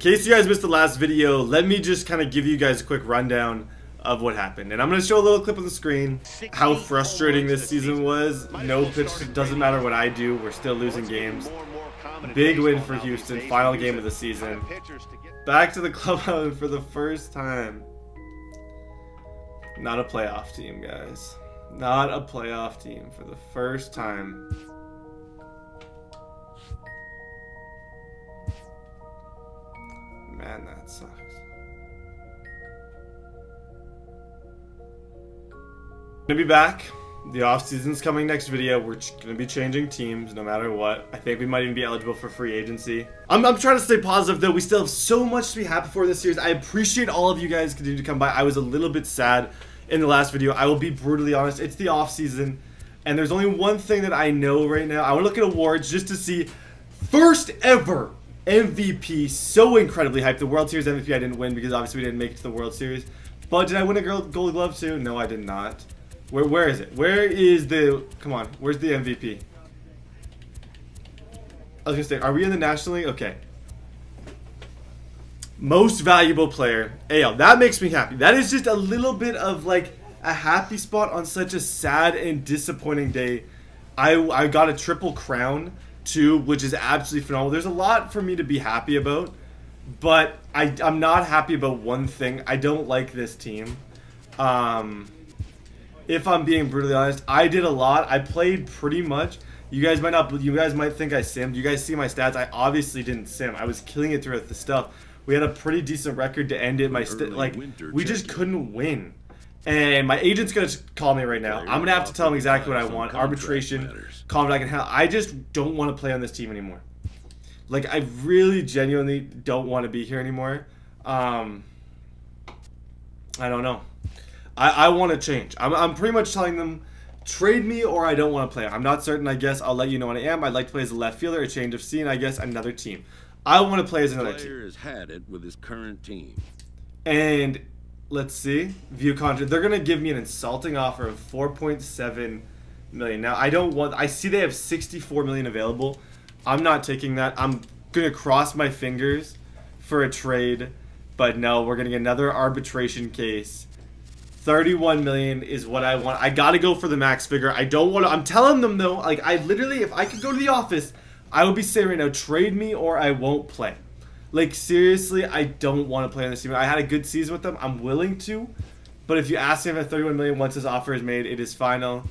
In case you guys missed the last video, let me just kind of give you guys a quick rundown of what happened. And I'm going to show a little clip on the screen how frustrating this season was. No pitch, doesn't matter what I do, we're still losing games. Big win for Houston, final game of the season. Back to the clubhouse for the first time. Not a playoff team, guys. Not a playoff team for the first time. Man, that sucks. Gonna be back. The off season's coming next video. We're gonna be changing teams no matter what. I think we might even be eligible for free agency. I'm trying to stay positive though. We still have so much to be happy for this series. I appreciate all of you guys continue to come by. I was a little bit sad in the last video. I will be brutally honest. It's the off season, and there's only one thing that I know right now. I want to look at awards just to see first ever MVP. So incredibly hyped. The World Series MVP I didn't win because obviously we didn't make it to the World Series. But did I win a Gold Glove too? No, I did not. Where is it? Where is the... Come on. Where's the MVP? I was going to say, are we in the National League? Okay. Most valuable player. AL. That makes me happy. That is just a little bit of like a happy spot on such a sad and disappointing day. I got a triple crown too, which is absolutely phenomenal. There's a lot for me to be happy about, but I'm not happy about one thing. I don't like this team. If I'm being brutally honest, I did a lot. I played pretty much. You guys might not. You guys might think I simmed. You guys see my stats. I obviously didn't sim. I was killing it throughout the stuff. We had a pretty decent record to end it. We just couldn't win. And my agent's gonna call me right now. I'm gonna have to tell him exactly what I want. Arbitration, contract, and hell. I just don't want to play on this team anymore. Like I really, genuinely don't want to be here anymore. I don't know. I want to change. I'm pretty much telling them, trade me or I don't want to play. I'm not certain, I guess. I'll let you know when I am. I'd like to play as a left fielder, a change of scene, I guess, another team. I want to play as another team. Player has had it with his current team. And let's see. View contract. They're going to give me an insulting offer of $4.7 million. Now, I don't want... I see they have $64 million available. I'm not taking that. I'm going to cross my fingers for a trade. But no, we're going to get another arbitration case. 31 million is what I want. I gotta go for the max figure. I don't want to. I'm telling them though, like I literally, if I could go to the office, I would be saying right now, trade me or I won't play. Like seriously, I don't want to play on this team. I had a good season with them. I'm willing to, but if you ask me if I have 31 million once this offer is made, it is final.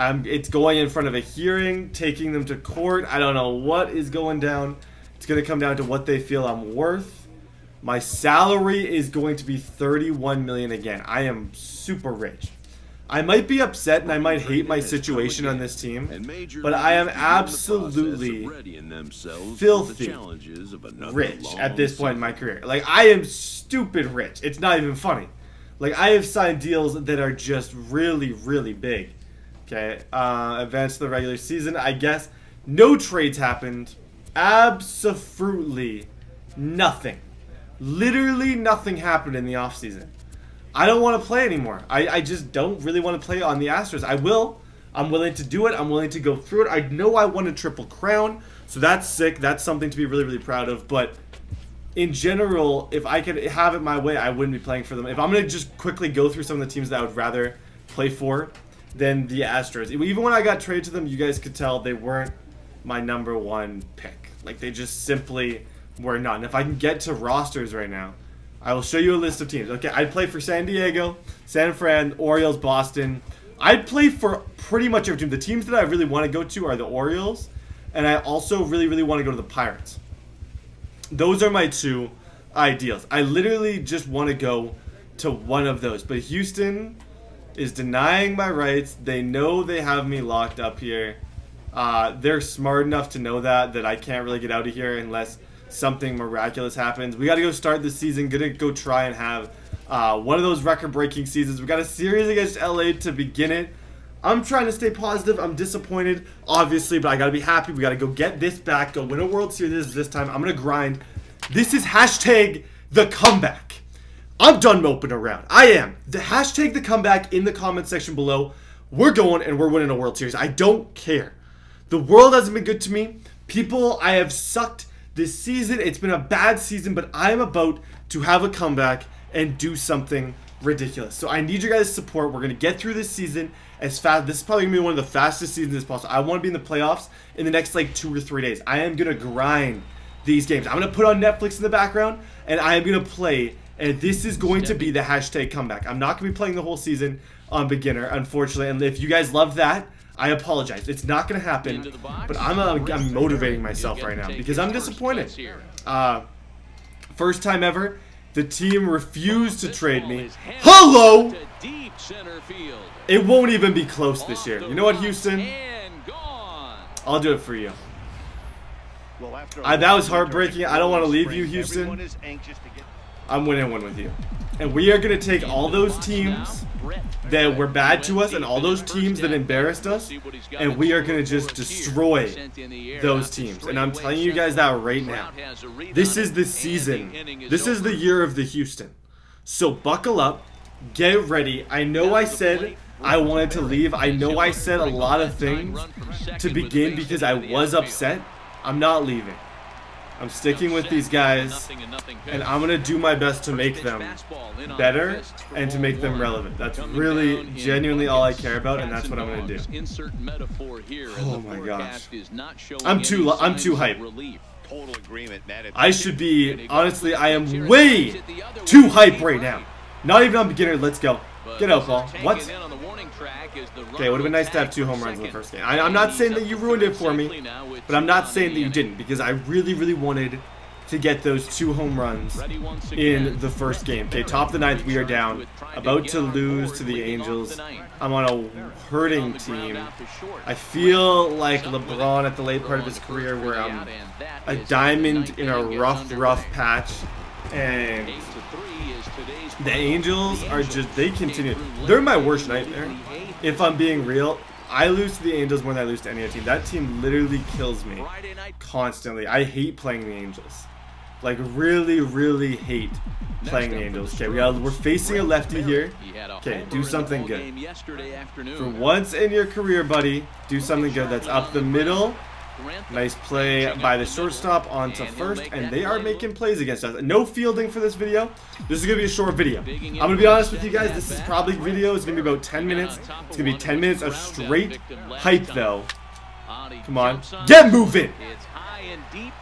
It's going in front of a hearing, taking them to court. I don't know what is going down. It's gonna come down to what they feel I'm worth. My salary is going to be $31 million again. I am super rich. I might be upset and I might hate my situation on this team, but I am absolutely filthy rich at this point in my career. Like, I am stupid rich. It's not even funny. Like, I have signed deals that are just really, really big. Okay, advance to the regular season, I guess. No trades happened. Absolutely nothing. Literally nothing happened in the offseason. I don't want to play anymore. I just don't really want to play on the Astros. I will. I'm willing to do it. I'm willing to go through it. I know I won a triple crown, so that's sick. That's something to be really, really proud of. But in general, if I could have it my way, I wouldn't be playing for them. If I'm going to just quickly go through some of the teams that I would rather play for than the Astros. Even when I got traded to them, you guys could tell they weren't my number one pick. Like, they just simply... We're not. And if I can get to rosters right now, I will show you a list of teams. Okay, I'd play for San Diego, San Fran, Orioles, Boston. I'd play for pretty much every team. The teams that I really want to go to are the Orioles, and I also really, really want to go to the Pirates. Those are my two ideals. I literally just want to go to one of those. But Houston is denying my rights. They know they have me locked up here. They're smart enough to know that I can't really get out of here unless... something miraculous happens. We got to go start the season. Gonna go try and have one of those record-breaking seasons. We got a series against LA to begin it. I'm trying to stay positive. I'm disappointed, obviously, but I got to be happy. We got to go get this back. Go win a World Series this time. I'm going to grind. This is hashtag the comeback. I'm done moping around. I am. The hashtag the comeback in the comment section below. We're going and we're winning a World Series. I don't care. The world hasn't been good to me. People, I have sucked this season. It's been a bad season, but I'm about to have a comeback and do something ridiculous. So I need your guys' support. We're going to get through this season as fast. This is probably going to be one of the fastest seasons possible. I want to be in the playoffs in the next like 2 or 3 days. I am going to grind these games. I'm going to put on Netflix in the background and I am going to play. And this is going to be the hashtag comeback. I'm not going to be playing the whole season on beginner, unfortunately. And if you guys love that, I apologize. It's not going to happen. But I'm motivating myself right now because I'm disappointed. First time ever, the team refused to trade me. Hello! It won't even be close this year. You know what, Houston? I'll do it for you. That was heartbreaking. I don't want to leave you, Houston. I'm winning one with you. And we are going to take all those teams that were bad to us and all those teams that embarrassed us, and we are going to just destroy those teams. And I'm telling you guys that right now. This is the season. This is the year of the Houston. So buckle up. Get ready. I know I said I wanted to leave. I know I said a lot of things to begin because I was upset. I'm not leaving. I'm sticking with these guys, and I'm going to do my best to make them better and to make them relevant. That's really genuinely all I care about, and that's what I'm going to do. Oh my gosh. I'm too hyped. I should be, honestly, I am way too hyped right now. Not even on beginner. Let's go. Get out, Paul. What? Okay, it would have been nice to have 2 home runs in the first game. I'm not saying that you ruined it for me, but I'm not saying that you didn't, because I really, really wanted to get those 2 home runs in the first game. Okay, top of the 9th, we are down. About to lose to the Angels. I'm on a hurting team. I feel like LeBron at the late part of his career, where I'm a diamond in a rough patch. And the Angels are just, they continue. They're my worst nightmare. If I'm being real, I lose to the Angels more than I lose to any other team. That team literally kills me constantly. I hate playing the Angels. Like, really, really hate playing the Angels. Okay, we're facing a lefty here. Okay, do something good. For once in your career, buddy, do something good. That's up the middle. Nice play by the shortstop onto first, and they are making plays against us. No fielding for this video. This is going to be a short video. I'm going to be honest with you guys. This is probably video. It's going to be about 10 minutes. It's going to be 10 minutes of straight hype, though. Come on. Get moving.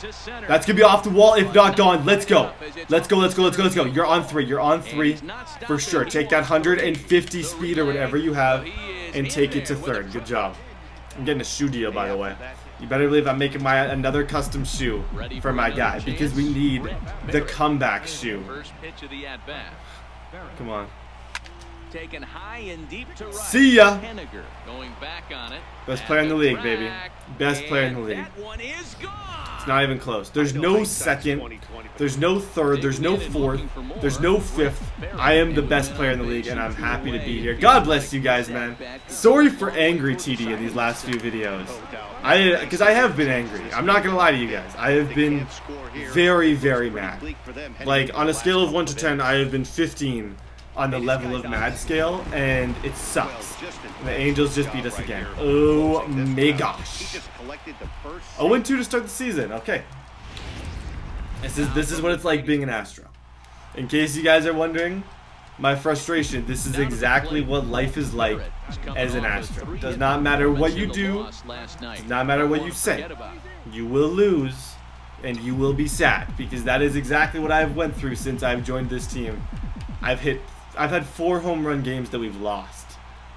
That's going to be off the wall, if not gone. Let's go. Let's go, let's go, let's go, let's go. You're on 3. You're on 3 for sure. Take that 150 speed or whatever you have and take it to 3rd. Good job. I'm getting a shoe deal, by the way. You better believe I'm making my another custom shoe for my guy because we need the comeback shoe. Come on. See ya. Best player in the league, baby. Best player in the league. It's not even close. There's no 2nd. There's no 3rd. There's no 4th. There's no 5th. I am the best player in the league, and I'm happy to be here. God bless you guys, man. Sorry for angry TD in these last few videos. Because I have been angry. I'm not going to lie to you guys. I have been very, very mad. Like, on a scale of 1 to 10, I have been 15 on the level of mad scale, and it sucks. And the Angels just beat us again. Oh my gosh. 0-2 to start the season. Okay. This is what it's like being an Astro. In case you guys are wondering, my frustration, this is exactly what life is like as an Astro. Does not matter what you do, does not matter what you say. You will lose, and you will be sad, because that is exactly what I've went through since I've joined this team. I've had 4 home run games that we've lost.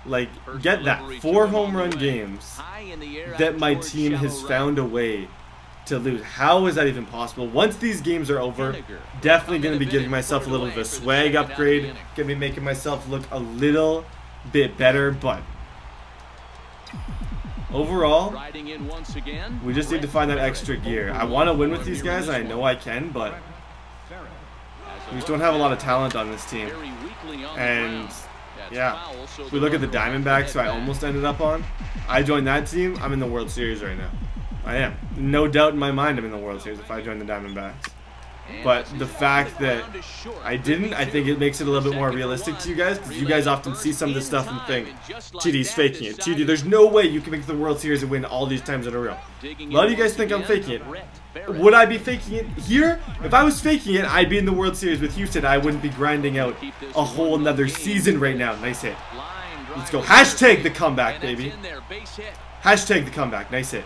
Like, get that. 4 home run games that my team has found a way to lose. How is that even possible? Once these games are over, definitely going to be giving myself a little bit of a swag upgrade. Going to be making myself look a little bit better, but overall, we just need to find that extra gear. I want to win with these guys, and I know I can, but we just don't have a lot of talent on this team. And yeah, if we look at the Diamondbacks, who I almost ended up on, I joined that team, I'm in the World Series right now. I am. No doubt in my mind I'm in the World Series if I join the Diamondbacks. But the fact that I didn't, I think it makes it a little bit more realistic to you guys, because you guys often see some of this stuff and think, TD's faking it. TD, there's no way you can make the World Series and win all these times in a row. A lot of you guys think I'm faking it. Would I be faking it here? If I was faking it, I'd be in the World Series with Houston. I wouldn't be grinding out a whole another season right now. Nice hit. Let's go. Hashtag the comeback, baby. Hashtag the comeback. Nice hit.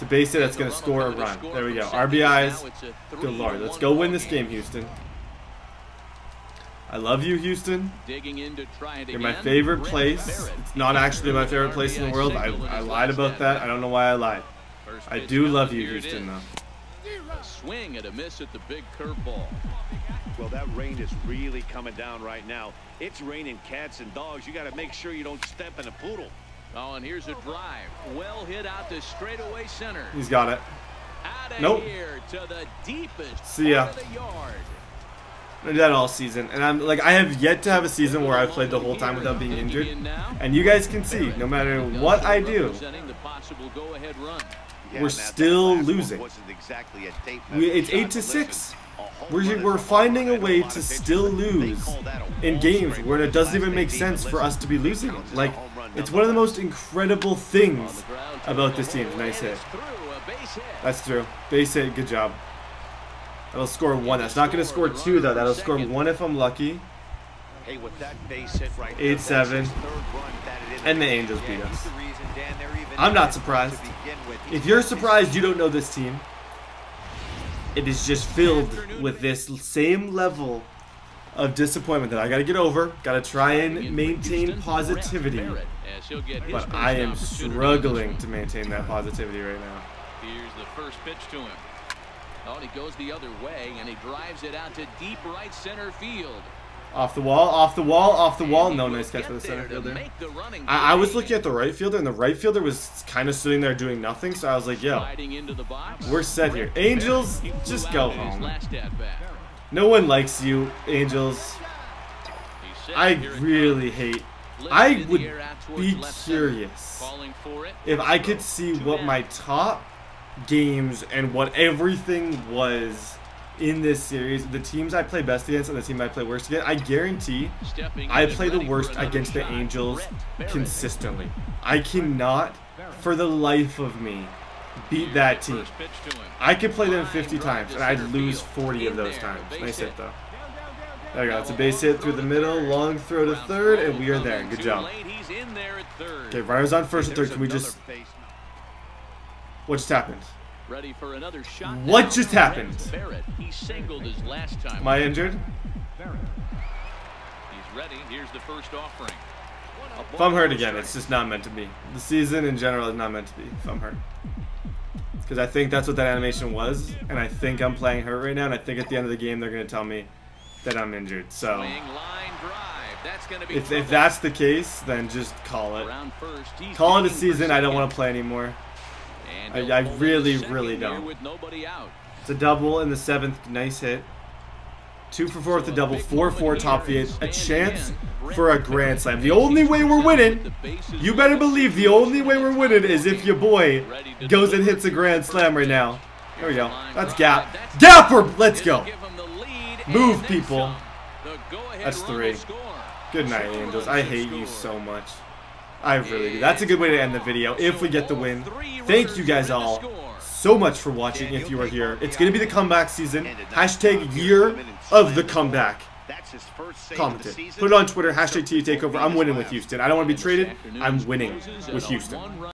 To base it, that's going to score a run. There we go. RBIs. Good Lord. Let's go win this game, Houston. I love you, Houston. You're my favorite place. It's not actually my favorite place in the world. I lied about that. I don't know why I lied. I do love you, Houston, though. A swing and a miss at the big curveball. Well, that rain is really coming down right now. It's raining cats and dogs. You got to make sure you don't step in a poodle. Oh, and here's a drive. Well hit out to straightaway center. He's got it. Nope. Here to the deepest. See ya. I did that all season, and I'm like, I have yet to have a season where I've played the whole time without being injured. And you guys can see, no matter what I do, we're still losing. It's 8-6. We're finding a way to still lose in games where it doesn't even make sense for us to be losing. Like, it's one of the most incredible things about this team. Nice hit. That's through. Base hit. Good job. That'll score one. That's not going to score two, though. That'll score one if I'm lucky. 8-7. And the Angels beat us. I'm not surprised. If you're surprised, you don't know this team. It is just filled with this same level of disappointment that I got to get over. Got to try and maintain positivity. But I am struggling to maintain that positivity right now. Here's the first pitch to him. Oh, and he goes the other way, and he drives it out to deep right center field. Off the wall, off the wall, off the wall. No, nice catch for the center fielder. I was looking at the right fielder, and the right fielder was kind of sitting there doing nothing, so I was like, yo, we're set here. Angels, just go home. No one likes you, Angels. I really hate. I would be curious if I could see what my top games and what everything was in this series, the teams I play best against and the team I play worst against. I guarantee I play the worst against the Angels consistently. I cannot, for the life of me, beat that team. I could play them 50 times and I'd lose 40 of those times. Nice hit, though. There we go. It's a base hit through the middle, long throw to third, and we are there. Good job. Okay, runners on first and third. Can we just... What just happened? Ready for another shot. What just happened? Barrett, he singled his last time. Am I injured? Barrett. He's ready. Here's the first offering. If I'm hurt again, it's just not meant to be. The season in general is not meant to be if I'm hurt. Because I think that's what that animation was, and I think I'm playing hurt right now, and I think at the end of the game they're going to tell me that I'm injured. So if that's the case, then just call it. Call it a season. I don't want to play anymore. I really don't. It's a double in the seventh. Nice hit. 2 for 4 with a double. 4-4 top V8. A chance for a grand slam. The only way we're winning, you better believe the only way we're winning is if your boy goes and hits a grand slam right now. There we go. That's gap. Gapper! Let's go. Move, people. That's 3. Good night, Angels. I hate you so much. I really do. That's a good way to end the video if we get the win. Thank you guys all so much for watching. If you are here, it's going to be the comeback season. Hashtag year of the comeback. Comment it. Put it on Twitter. Hashtag TD Takeover. I'm winning with Houston. I don't want to be traded. I'm winning with Houston.